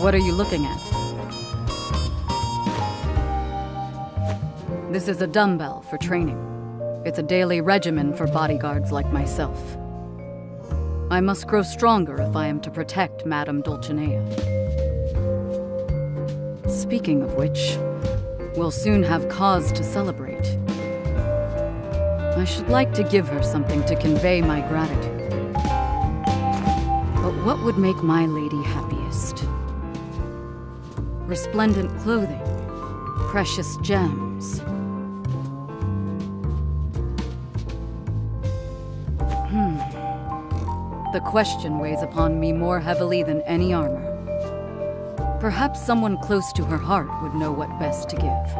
What are you looking at? This is a dumbbell for training. It's a daily regimen for bodyguards like myself. I must grow stronger if I am to protect Madame Dolcinaea. Speaking of which, we'll soon have cause to celebrate. I should like to give her something to convey my gratitude. But what would make my lady happiest? Resplendent clothing, precious gems. The question weighs upon me more heavily than any armor. Perhaps someone close to her heart would know what best to give.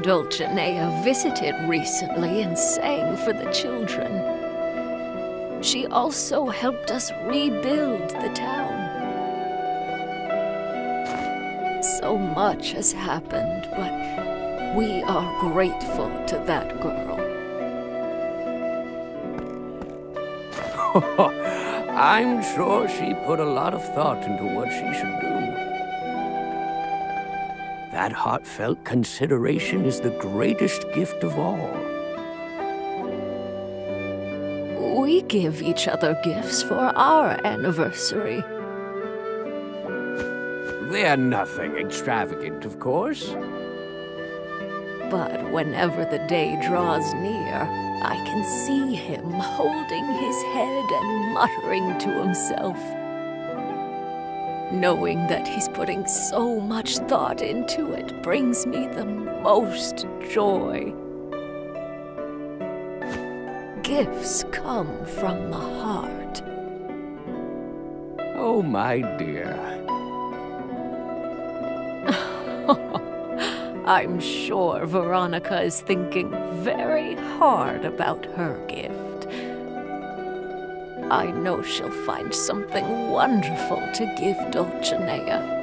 Dulcinea visited recently and sang for the children. She also helped us rebuild the town. So much has happened, but we are grateful to that girl. I'm sure she put a lot of thought into what she should do. That heartfelt consideration is the greatest gift of all. We give each other gifts for our anniversary. They're nothing extravagant, of course. But whenever the day draws near, I can see him holding his head and muttering to himself, knowing that he's putting so much thought into it brings me the most joy. Gifts come from the heart. Oh, my dear. I'm sure Veronica is thinking very hard about her gift. I know she'll find something wonderful to give Dulcinea.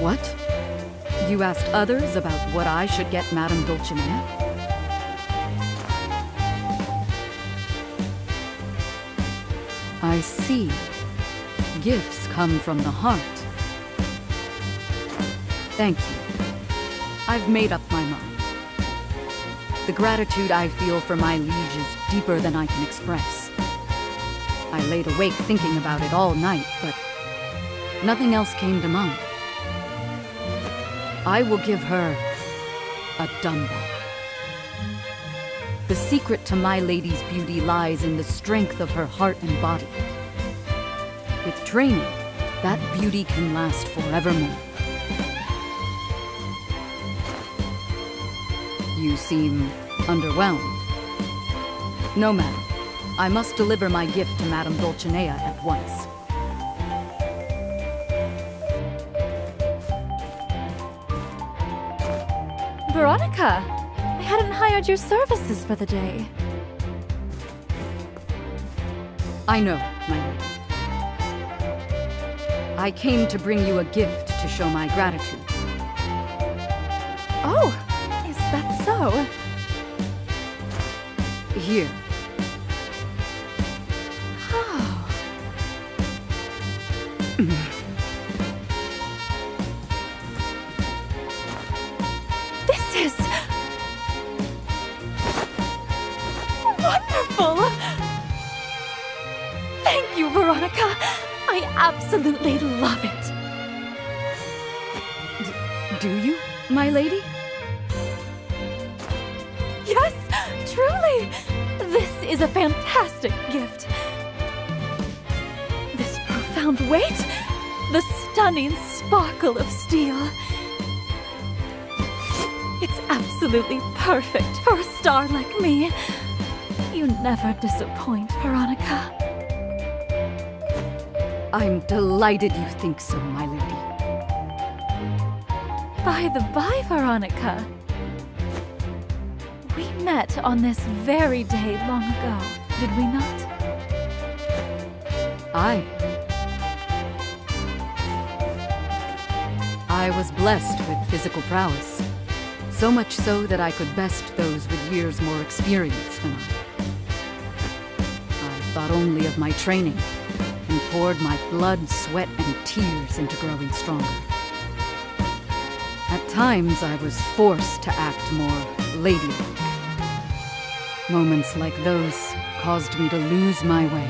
What? You asked others about what I should get Madame Dolcinaea? I see. Gifts come from the heart. Thank you. I've made up my mind. The gratitude I feel for my liege is deeper than I can express. I laid awake thinking about it all night, but nothing else came to mind. I will give her a dumbbell. The secret to my lady's beauty lies in the strength of her heart and body. With training, that beauty can last forevermore. You seem underwhelmed. No matter. I must deliver my gift to Madame Dolcinaea at once. Veronica! I hadn't hired your services for the day. I know, my lady. I came to bring you a gift to show my gratitude. Oh, is that so? Here. Oh. This is wonderful! Thank you, Veronica! I absolutely love it. Do you, my lady? Yes, truly. This is a fantastic gift. This profound weight, the stunning sparkle of steel. It's absolutely perfect for a star like me. You never disappoint, Veronica. I'm delighted you think so, my lady. By the by, Veronica, we met on this very day long ago, did we not? I was blessed with physical prowess, so much so that I could best those with years more experience than I thought only of my training. And poured my blood, sweat, and tears into growing stronger. At times, I was forced to act more ladylike. Moments like those caused me to lose my way.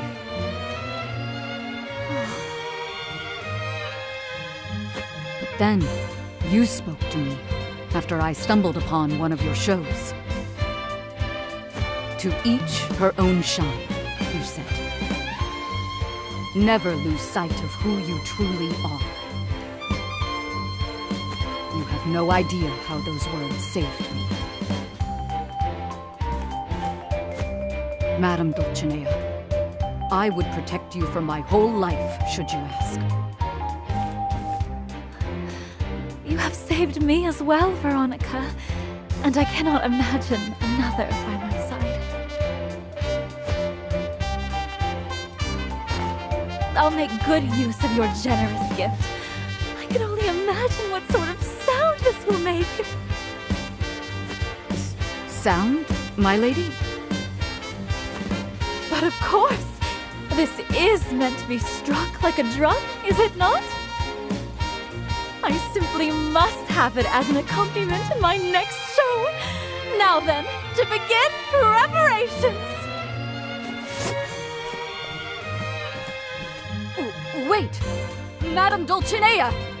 But then, you spoke to me after I stumbled upon one of your shows. To each her own shine, you said. Never lose sight of who you truly are. You have no idea how those words saved me. Madame Dolcinaea, I would protect you for my whole life, should you ask. You have saved me as well, Veronica, and I cannot imagine another by myself. I'll make good use of your generous gift. I can only imagine what sort of sound this will make. Sound, my lady? But of course, this is meant to be struck like a drum, is it not? I simply must have it as an accompaniment in my next show. Now then, to begin preparations. Wait! Madame Dolcinaea!